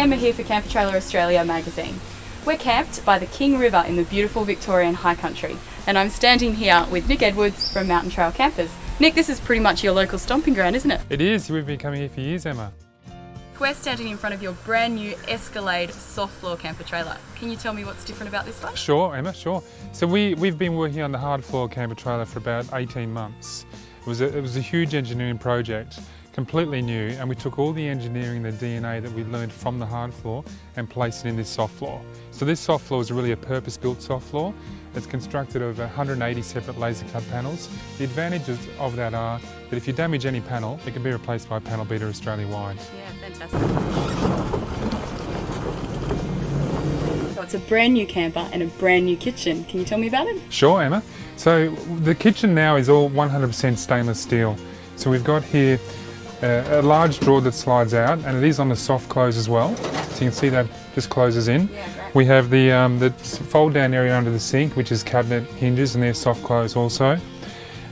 Emma here for Camper Trailer Australia magazine. We're camped by the King River in the beautiful Victorian High Country, and I'm standing here with Nick Edwards from Mountain Trail Campers. Nick, this is pretty much your local stomping ground, isn't it? It is. We've been coming here for years, Emma. We're standing in front of your brand new Escalade soft floor camper trailer. Can you tell me what's different about this one? Sure, Emma, sure. So we've been working on the hard floor camper trailer for about 18 months. It was a huge engineering project, completely new, and we took all the engineering, the DNA that we learned from the hard floor and placed it in this soft floor. So this soft floor is really a purpose-built soft floor. It's constructed of 180 separate laser cut panels. The advantages of that are that if you damage any panel, it can be replaced by a panel beater Australia-wide. Yeah, fantastic. So it's a brand new camper and a brand new kitchen. Can you tell me about it? Sure, Emma. So the kitchen now is all 100% stainless steel. So we've got here a large drawer that slides out, and it is on the soft close as well. So you can see that just closes in. Yeah, great. We have the fold down area under the sink, which is cabinet hinges, and they're soft close also.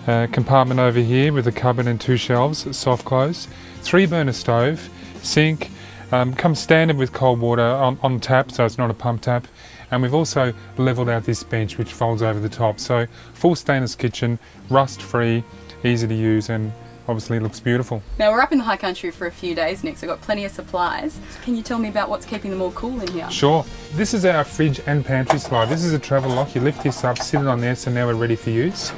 Compartment over here with a cupboard and two shelves, soft close. 3-burner stove, sink, comes standard with cold water on tap, so it's not a pump tap. And we've also levelled out this bench, which folds over the top. So full stainless kitchen, rust free, easy to use, and obviously it looks beautiful. Now we're up in the high country for a few days, Nick, so we've got plenty of supplies. Can you tell me about what's keeping them all cool in here? Sure. This is our fridge and pantry slide. This is a travel lock. You lift this up, sit it on there, so now we're ready for use.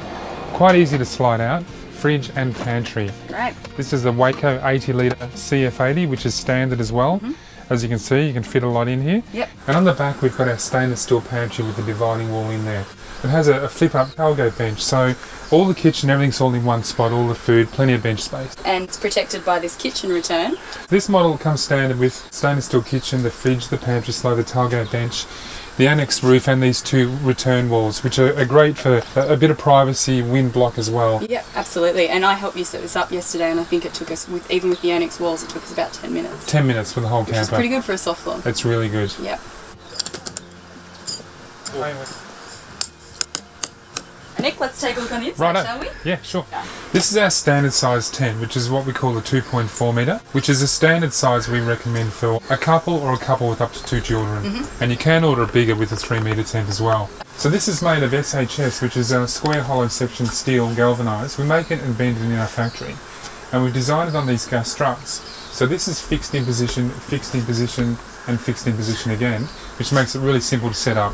Quite easy to slide out. Fridge and pantry. Great. This is the Waco 80-litre CF80, which is standard as well. Mm-hmm. As you can see, you can fit a lot in here. Yep. And on the back, we've got our stainless steel pantry with the dividing wall in there. It has a flip-up tailgate bench, so all the kitchen, everything's all in one spot, all the food, plenty of bench space. And it's protected by this kitchen return. This model comes standard with stainless steel kitchen, the fridge, the pantry slide, the tailgate bench, the annex roof, and these two return walls, which are great for a bit of privacy, wind block as well. Yep, absolutely. And I helped you set this up yesterday, and I think it took us, even with the annex walls, it took us about 10 minutes. 10 minutes for the whole camper. It's pretty good for a soft floor. It's really good. Yep. Nick, let's take a look on the inside, shall we? Yeah, sure. Yeah. This is our standard size tent, which is what we call the 2.4 metre, which is a standard size we recommend for a couple or a couple with up to 2 children. Mm-hmm. And you can order a bigger with a 3-metre tent as well. So this is made of SHS, which is a square hollow section steel galvanised. We make it and bend it in our factory. And we've designed it on these gas struts. So this is fixed in position, and fixed in position again, which makes it really simple to set up.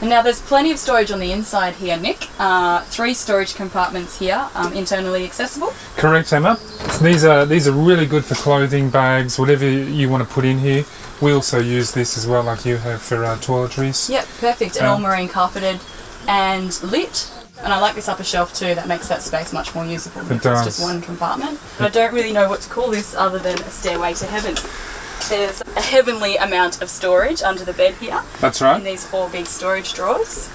Now there's plenty of storage on the inside here, Nick. 3 storage compartments here, internally accessible. Correct, Emma. So these are really good for clothing, bags, whatever you want to put in here. We also use this as well, like you have, for toiletries. Yep, perfect. And all marine carpeted and lit. And I like this upper shelf too, that makes that space much more usable. It does. It's just one compartment. But I don't really know what to call this other than a stairway to heaven. There's a heavenly amount of storage under the bed here. That's right. In these 4 big storage drawers.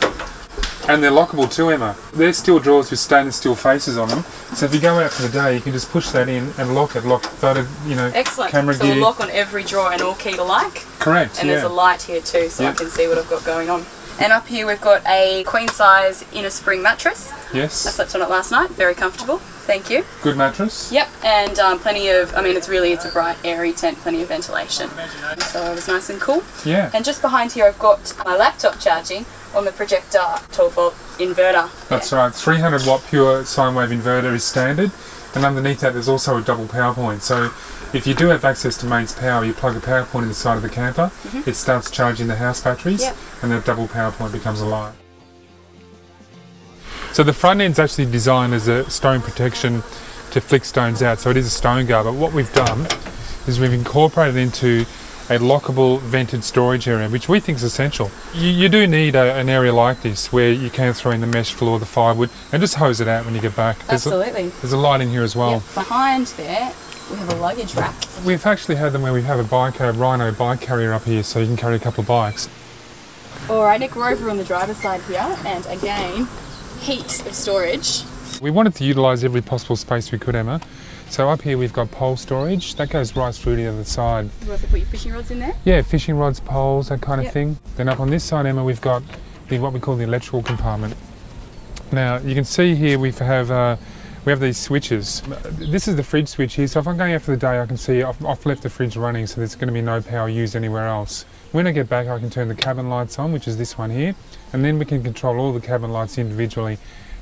And they're lockable too, Emma. They're steel drawers with stainless steel faces on them. So if you go out for the day, you can just push that in and lock it. Lock photo, you know, excellent. Camera gear. So we'll lock on every drawer and all keyed alike. Correct. And there's a light here too, so I can see what I've got going on. And up here we've got a queen size inner spring mattress. Yes. I slept on it last night. Very comfortable. Thank you. Good mattress. Yep. And plenty of, I mean, it's a bright, airy tent, plenty of ventilation. So it was nice and cool. Yeah. And just behind here I've got my laptop charging on the projector 12-volt inverter. That's right. 300-watt pure sine wave inverter is standard. And underneath that there's also a double power point. So if you do have access to mains power, you plug a power point in the side of the camper, it starts charging the house batteries, and that double power point becomes alive. So the front end's actually designed as a stone protection to flick stones out, so it is a stone guard. But what we've done is we've incorporated into a lockable vented storage area, which we think is essential. You do need an area like this where you can throw in the mesh floor, the firewood, and just hose it out when you get back. Absolutely. There's a light in here as well. Yep. Behind there, we have a luggage rack. We've actually had them where we have a Rhino bike carrier up here, so you can carry a couple of bikes. All right, Nick, we're over on the driver's side here, and again, heaps of storage. We wanted to utilise every possible space we could, Emma. So up here we've got pole storage, that goes right through the other side. You also put your fishing rods in there? Yeah, fishing rods, poles, that kind of thing. Then up on this side, Emma, we've got what we call the electrical compartment. Now you can see here we have we have these switches. This is the fridge switch here, so if I'm going out for the day, I can see I've left the fridge running, so there's going to be no power used anywhere else. When I get back, I can turn the cabin lights on, which is this one here, and then we can control all the cabin lights individually.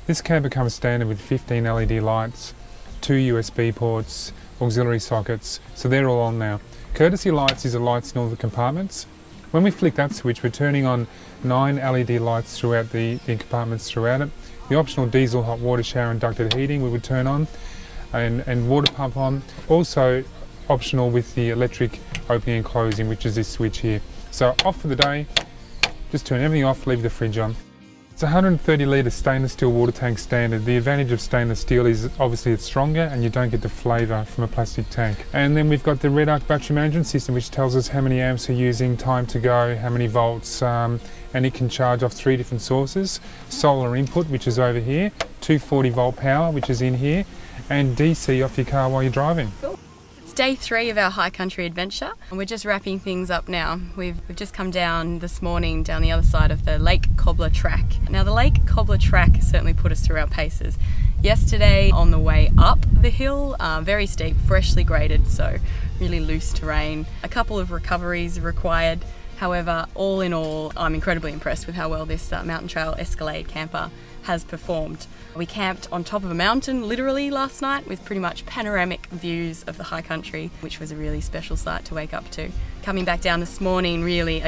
This camper comes standard with 15 LED lights, 2 USB ports, auxiliary sockets, so they're all on now. Courtesy lights is the lights in all the compartments. When we flick that switch, we're turning on 9 LED lights throughout the compartments throughout it. The optional diesel hot water shower and ducted heating we would turn on, and water pump on. Also optional with the electric opening and closing, which is this switch here. So off for the day, just turn everything off, leave the fridge on. It's a 130 litre stainless steel water tank standard. The advantage of stainless steel is obviously it's stronger and you don't get the flavour from a plastic tank. And then we've got the Red Arc battery management system, which tells us how many amps you're using, time to go, how many volts, and it can charge off 3 different sources. Solar input, which is over here, 240 volt power, which is in here, and DC off your car while you're driving. Cool. It's day 3 of our high country adventure, and we're just wrapping things up now. We've just come down this morning down the other side of the Lake Cobbler Track. Now the Lake Cobbler Track certainly put us through our paces. Yesterday on the way up the hill, very steep, freshly graded, so really loose terrain. A couple of recoveries required. However, all in all, I'm incredibly impressed with how well this Mountain Trail Escalade camper has performed. We camped on top of a mountain literally last night with pretty much panoramic views of the high country, which was a really special sight to wake up to. Coming back down this morning, really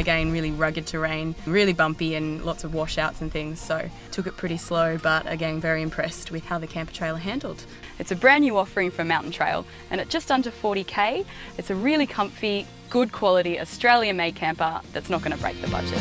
rugged terrain, really bumpy and lots of washouts and things, so took it pretty slow, but again very impressed with how the camper trailer handled. It's a brand new offering from Mountain Trail, and at just under 40k, it's a really comfy, good quality Australia made camper that's not going to break the budget.